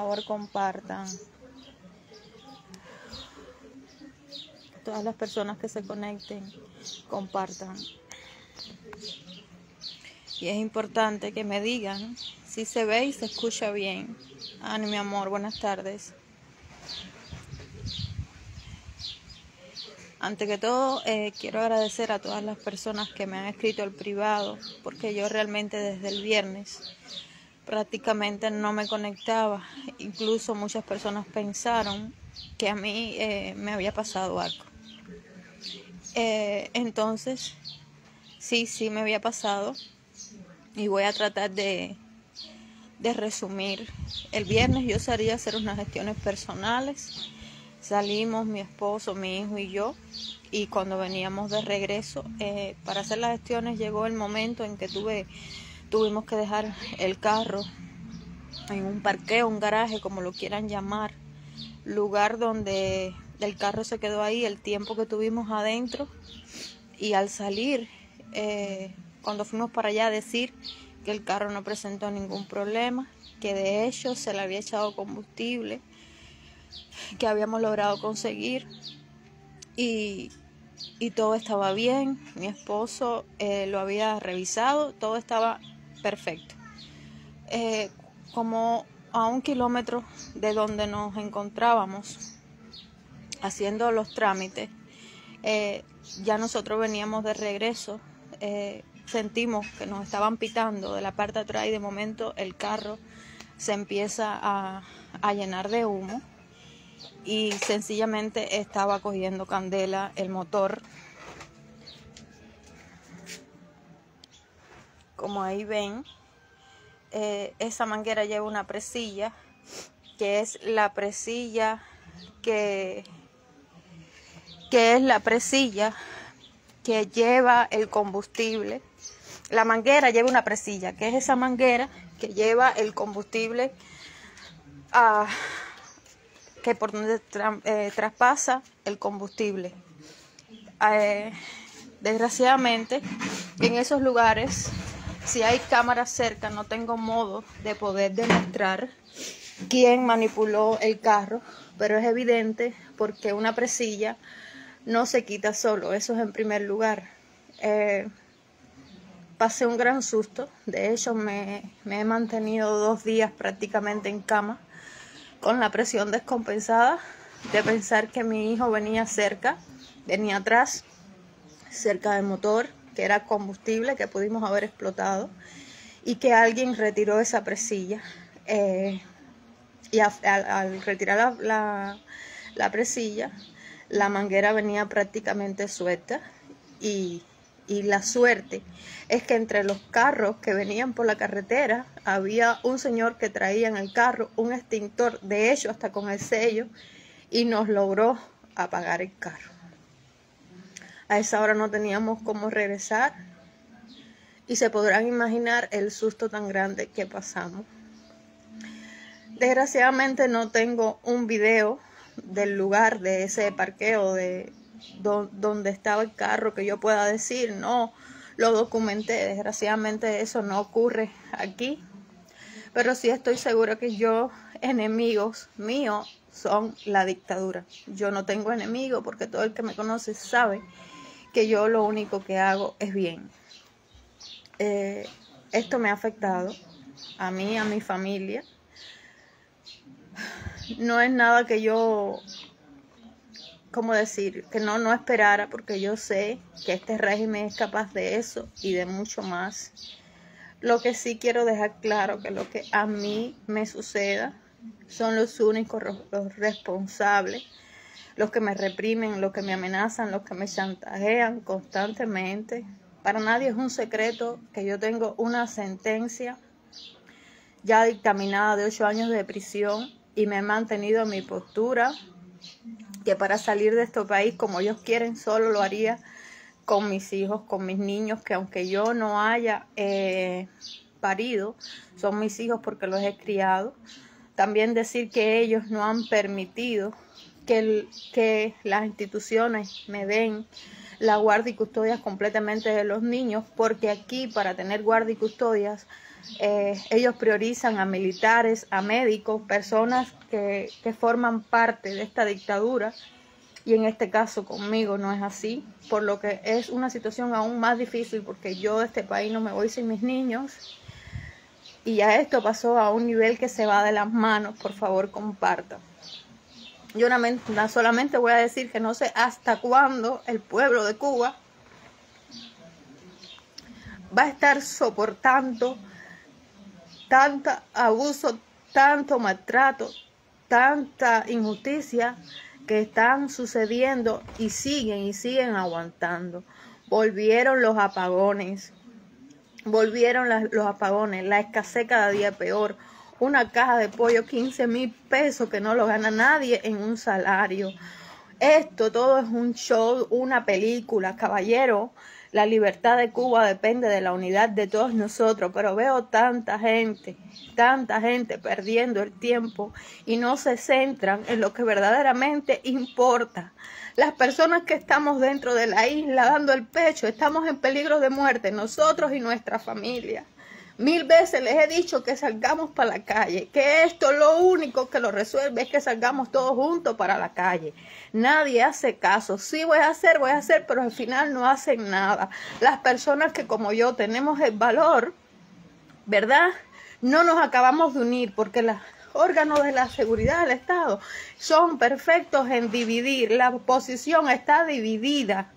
favor compartan. Todas las personas que se conecten, compartan. Y es importante que me digan si se ve y se escucha bien. Ani, mi amor, buenas tardes. Ante que todo, quiero agradecer a todas las personas que me han escrito al privado, porque yo realmente desde el viernes prácticamente no me conectaba. Incluso muchas personas pensaron que a mí me había pasado algo. Entonces, sí me había pasado, y voy a tratar de resumir. El viernes yo salí a hacer unas gestiones personales. Salimos mi esposo, mi hijo y yo, y cuando veníamos de regreso para hacer las gestiones llegó el momento en que tuvimos que dejar el carro en un parqueo, un garaje, como lo quieran llamar, lugar donde el carro se quedó ahí el tiempo que tuvimos adentro. Y al salir, cuando fuimos para allá, a decir que el carro no presentó ningún problema, que de hecho se le había echado combustible que habíamos logrado conseguir, y todo estaba bien. Mi esposo lo había revisado, todo estaba perfecto. Como a 1 kilómetro de donde nos encontrábamos haciendo los trámites, ya nosotros veníamos de regreso, sentimos que nos estaban pitando de la parte de atrás, y de momento el carro se empieza a llenar de humo. Y sencillamente estaba cogiendo candela el motor. Como ahí ven, esa manguera lleva una presilla, que es la presilla que lleva el combustible. La manguera lleva una presilla, que es esa manguera que lleva el combustible a... que por donde traspasa el combustible. Desgraciadamente, en esos lugares, si hay cámaras cerca, no tengo modo de poder demostrar quién manipuló el carro, pero es evidente porque una presilla no se quita solo, eso es en primer lugar. Pasé un gran susto, de hecho me he mantenido 2 días prácticamente en cama, con la presión descompensada de pensar que mi hijo venía cerca, venía atrás, cerca del motor, que era combustible, que pudimos haber explotado, y que alguien retiró esa presilla. Y al retirar la presilla, la manguera venía prácticamente suelta, y la suerte es que entre los carros que venían por la carretera había un señor que traía en el carro un extintor, de hecho hasta con el sello, y nos logró apagar el carro. A esa hora no teníamos cómo regresar, y se podrán imaginar el susto tan grande que pasamos. Desgraciadamente no tengo un video del lugar de ese parqueo de donde estaba el carro que yo pueda decir, no lo documenté. Desgraciadamente eso no ocurre aquí, pero sí estoy segura que enemigos míos son la dictadura. Yo no tengo enemigos, porque todo el que me conoce sabe que yo lo único que hago es bien. Esto me ha afectado a mí, a mi familia. No es nada que yo... ¿cómo decir? Que no esperara, porque yo sé que este régimen es capaz de eso y de mucho más. Lo que sí quiero dejar claro, que lo que a mí me suceda son los únicos los responsables, los que me reprimen, los que me amenazan, los que me chantajean constantemente. Para nadie es un secreto que yo tengo una sentencia ya dictaminada de 8 años de prisión, y me he mantenido en mi postura, que para salir de este país como ellos quieren, solo lo haría con mis hijos, con mis niños, que aunque yo no haya parido, son mis hijos porque los he criado. También decir que ellos no han permitido que las instituciones me den la guardia y custodia completamente de los niños, porque aquí para tener guardia y custodias ellos priorizan a militares, a médicos, personas que forman parte de esta dictadura, y en este caso conmigo no es así, por lo que es una situación aún más difícil, porque yo de este país no me voy sin mis niños, y ya esto pasó a un nivel que se va de las manos. Por favor, compartan. Yo solamente voy a decir que no sé hasta cuándo el pueblo de Cuba va a estar soportando tanto abuso, tanto maltrato, tanta injusticia que están sucediendo y siguen aguantando. Volvieron los apagones, la escasez cada día peor. Una caja de pollo, 15.000 pesos que no lo gana nadie en un salario. Esto todo es un show, una película, caballero. La libertad de Cuba depende de la unidad de todos nosotros, pero veo tanta gente perdiendo el tiempo y no se centran en lo que verdaderamente importa. Las personas que estamos dentro de la isla dando el pecho, estamos en peligro de muerte, nosotros y nuestra familia. 1000 veces les he dicho que salgamos para la calle, que esto lo único que lo resuelve es que salgamos todos juntos para la calle. Nadie hace caso. Sí voy a hacer, pero al final no hacen nada. Las personas que como yo tenemos el valor, ¿verdad? No nos acabamos de unir, porque los órganos de la seguridad del Estado son perfectos en dividir. La oposición está dividida.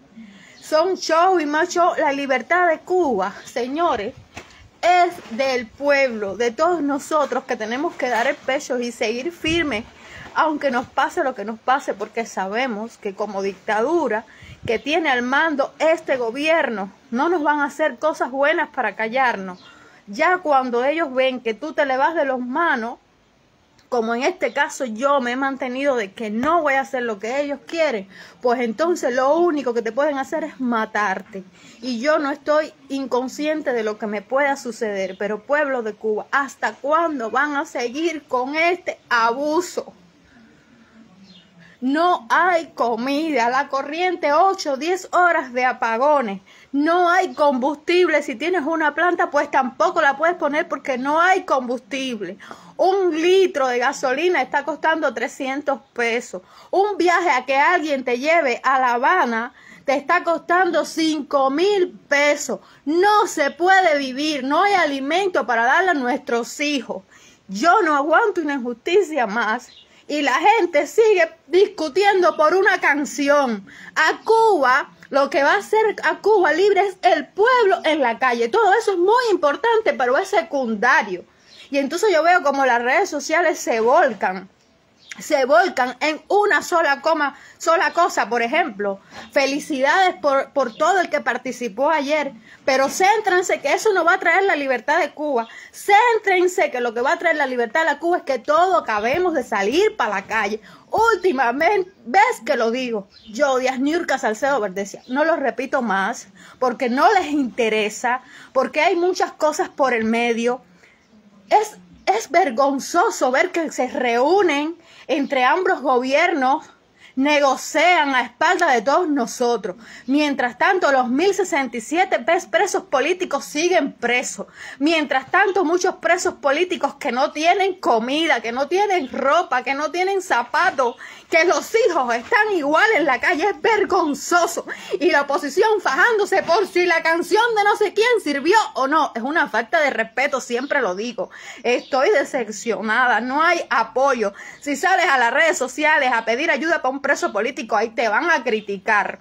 Son show y más show. La libertad de Cuba, señores, es del pueblo, de todos nosotros, que tenemos que dar el pecho y seguir firme, aunque nos pase lo que nos pase, porque sabemos que como dictadura que tiene al mando este gobierno, no nos van a hacer cosas buenas para callarnos. Ya cuando ellos ven que tú te le vas de las manos, como en este caso yo me he mantenido de que no voy a hacer lo que ellos quieren, pues entonces lo único que te pueden hacer es matarte. Y yo no estoy inconsciente de lo que me pueda suceder, pero pueblo de Cuba, ¿hasta cuándo van a seguir con este abuso? No hay comida, la corriente, 8, 10 horas de apagones, no hay combustible. Si tienes una planta, pues tampoco la puedes poner porque no hay combustible. Un litro de gasolina está costando 300 pesos. Un viaje a que alguien te lleve a La Habana te está costando 5.000 pesos. No se puede vivir, no hay alimento para darle a nuestros hijos. Yo no aguanto una injusticia más. Y la gente sigue discutiendo por una canción. A Cuba, lo que va a hacer a Cuba libre es el pueblo en la calle. Todo eso es muy importante, pero es secundario. Y entonces yo veo como las redes sociales se volcan en una sola cosa. Por ejemplo, felicidades por todo el que participó ayer, pero céntrense que eso no va a traer la libertad de Cuba. Céntrense que lo que va a traer la libertad de la Cuba es que todos acabemos de salir para la calle. Últimamente, ves que lo digo, yo, Diasniurka Salcedo Verdecia, no lo repito más, porque no les interesa, porque hay muchas cosas por el medio. Es vergonzoso ver que se reúnen entre ambos gobiernos, negocian a espaldas de todos nosotros. Mientras tanto, los 1.067 presos políticos siguen presos. Mientras tanto, muchos presos políticos que no tienen comida, que no tienen ropa, que no tienen zapatos, que los hijos están igual en la calle. Es vergonzoso. Y la oposición fajándose por si la canción de no sé quién sirvió o no. Es una falta de respeto, siempre lo digo. Estoy decepcionada, no hay apoyo. Si sales a las redes sociales a pedir ayuda para un preso político, ahí te van a criticar.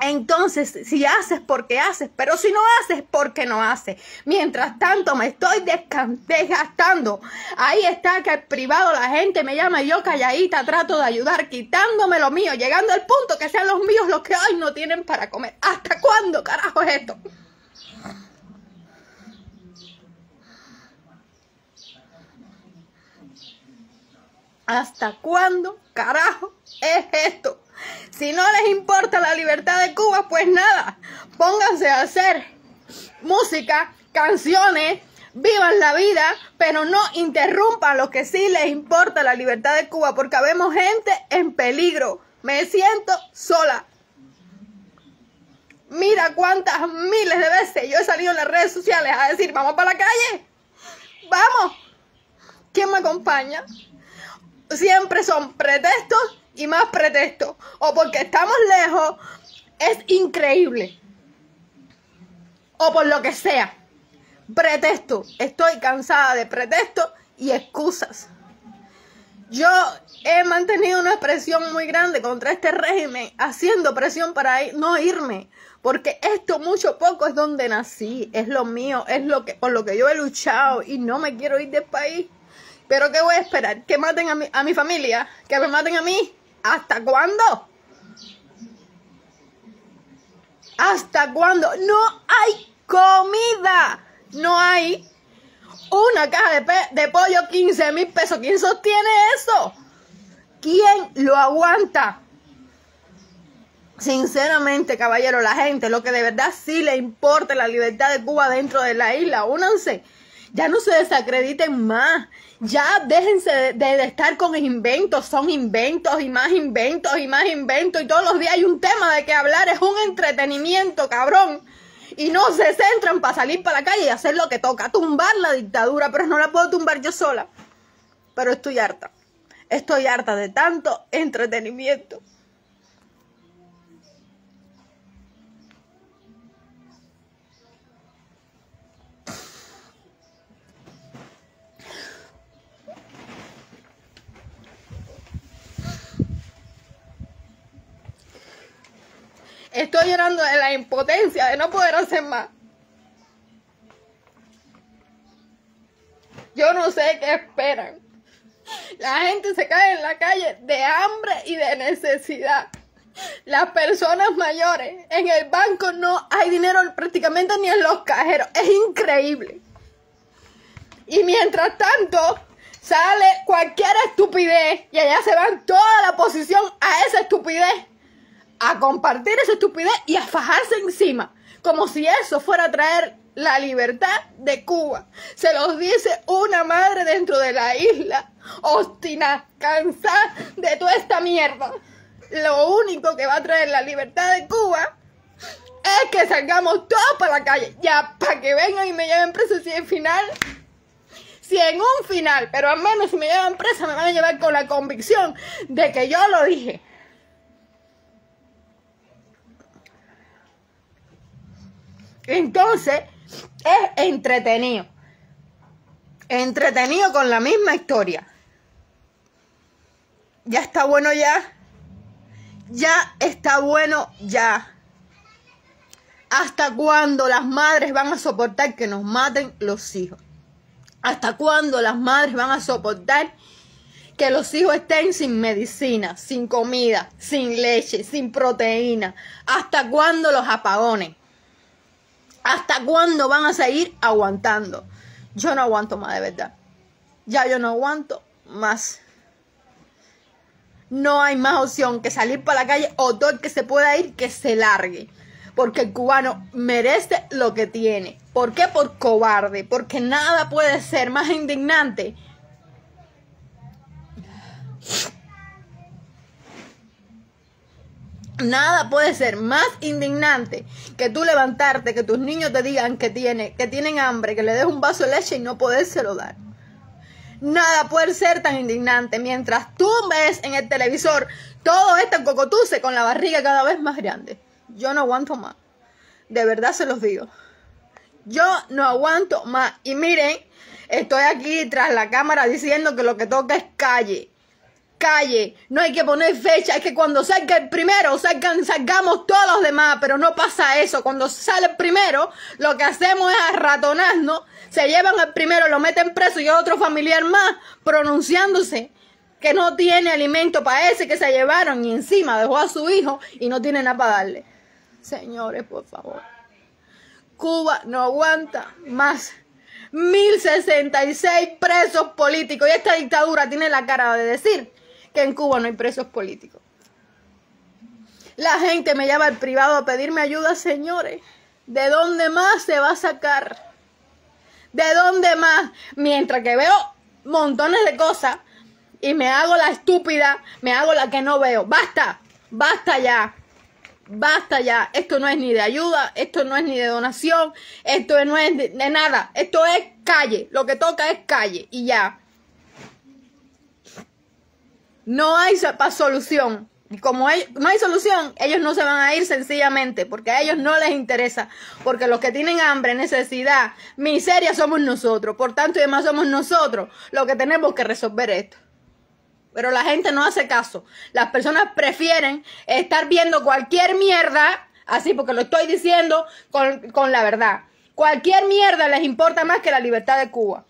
Entonces, si haces porque haces, pero si no haces porque no haces. Mientras tanto, me estoy desgastando. Ahí está que el privado la gente me llama y yo calladita trato de ayudar, quitándome lo mío, llegando al punto que sean los míos los que hoy no tienen para comer. ¿Hasta cuándo, carajo, es esto? ¿Hasta cuándo, carajo, es esto? Si no les importa la libertad de Cuba, pues nada, pónganse a hacer música, canciones, vivan la vida, pero no interrumpan lo que sí les importa la libertad de Cuba, porque habemos gente en peligro. Me siento sola. Mira cuántas miles de veces yo he salido en las redes sociales a decir, vamos para la calle. Vamos. ¿Quién me acompaña? Siempre son pretextos y más pretextos. O porque estamos lejos, es increíble. O por lo que sea. Pretexto. Estoy cansada de pretextos y excusas. Yo he mantenido una presión muy grande contra este régimen, haciendo presión para no irme, porque esto mucho poco es donde nací, es lo mío, es lo que por lo que yo he luchado y no me quiero ir del país. Pero ¿qué voy a esperar? ¿Que maten a mi familia? ¿Que me maten a mí? ¿Hasta cuándo? ¿Hasta cuándo? No hay comida, no hay. Una caja de pollo, 15.000 pesos. ¿Quién sostiene eso? ¿Quién lo aguanta? Sinceramente, caballero, la gente, lo que de verdad sí le importa la libertad de Cuba dentro de la isla, únanse. Ya no se desacrediten más. Ya déjense de estar con inventos. Son inventos y más inventos y más inventos. Y todos los días hay un tema de qué hablar. Es un entretenimiento, cabrón. Y no se centran para salir para la calle y hacer lo que toca, tumbar la dictadura, pero no la puedo tumbar yo sola. Pero estoy harta de tanto entretenimiento. Estoy llorando de la impotencia de no poder hacer más. Yo no sé qué esperan. La gente se cae en la calle de hambre y de necesidad. Las personas mayores, en el banco no hay dinero prácticamente ni en los cajeros. Es increíble. Y mientras tanto, sale cualquier estupidez y allá se van toda la oposición a esa estupidez. A compartir esa estupidez y a fajarse encima, como si eso fuera a traer la libertad de Cuba. Se los dice una madre dentro de la isla, obstinada, cansada de toda esta mierda. Lo único que va a traer la libertad de Cuba es que salgamos todos para la calle, ya para que vengan y me lleven presa. Si en un final, pero al menos si me llevan presa, me van a llevar con la convicción de que yo lo dije. Entonces, es entretenido. Entretenido con la misma historia. Ya está bueno ya. Ya está bueno ya. ¿Hasta cuándo las madres van a soportar que nos maten los hijos? ¿Hasta cuándo las madres van a soportar que los hijos estén sin medicina, sin comida, sin leche, sin proteína? ¿Hasta cuándo los apagones? ¿Hasta cuándo van a seguir aguantando? Yo no aguanto más, de verdad. Ya yo no aguanto más. No hay más opción que salir para la calle o todo el que se pueda ir, que se largue. Porque el cubano merece lo que tiene. ¿Por qué? Por cobarde. Porque nada puede ser más indignante . Nada puede ser más indignante que tú levantarte, que tus niños te digan que tienen hambre, que le des un vaso de leche y no podérselo dar. Nada puede ser tan indignante mientras tú ves en el televisor todo este cocotuce con la barriga cada vez más grande. Yo no aguanto más. De verdad se los digo. Yo no aguanto más. Y miren, estoy aquí tras la cámara diciendo que lo que toca es calle. Calle, no hay que poner fecha, es que cuando salga el primero, salgamos todos los demás, pero no pasa eso. Cuando sale el primero, lo que hacemos es arratonarnos, se llevan al primero, lo meten preso y a otro familiar más, pronunciándose que no tiene alimento para ese que se llevaron y encima dejó a su hijo y no tiene nada para darle. Señores, por favor, Cuba no aguanta más. 1.066 presos políticos, y esta dictadura tiene la cara de decir que en Cuba no hay presos políticos. La gente me llama al privado a pedirme ayuda, señores. ¿De dónde más se va a sacar? ¿De dónde más? Mientras que veo montones de cosas y me hago la estúpida, me hago la que no veo. ¡Basta! ¡Basta ya! Basta ya, esto no es ni de ayuda, esto no es ni de donación, esto no es de nada, esto es calle, lo que toca es calle y ya. No hay solución, y como no hay solución, ellos no se van a ir sencillamente, porque a ellos no les interesa, porque los que tienen hambre, necesidad, miseria somos nosotros, por tanto y demás somos nosotros los que tenemos que resolver esto. Pero la gente no hace caso. Las personas prefieren estar viendo cualquier mierda, así porque lo estoy diciendo con la verdad. Cualquier mierda les importa más que la libertad de Cuba.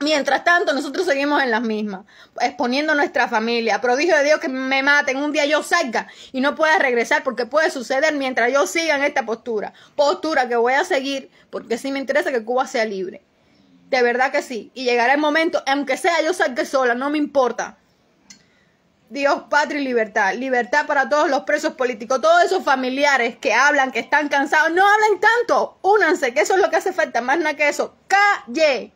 Mientras tanto, nosotros seguimos en las mismas, exponiendo a nuestra familia. Prodigio de Dios que me maten, un día yo salga y no pueda regresar, porque puede suceder mientras yo siga en esta postura. Postura que voy a seguir porque sí me interesa que Cuba sea libre. De verdad que sí. Y llegará el momento, aunque sea yo salga sola, no me importa. Dios, patria y libertad. Libertad para todos los presos políticos. Todos esos familiares que hablan, que están cansados. No hablen tanto. Únanse, que eso es lo que hace falta. Más nada que eso. ¡Calle!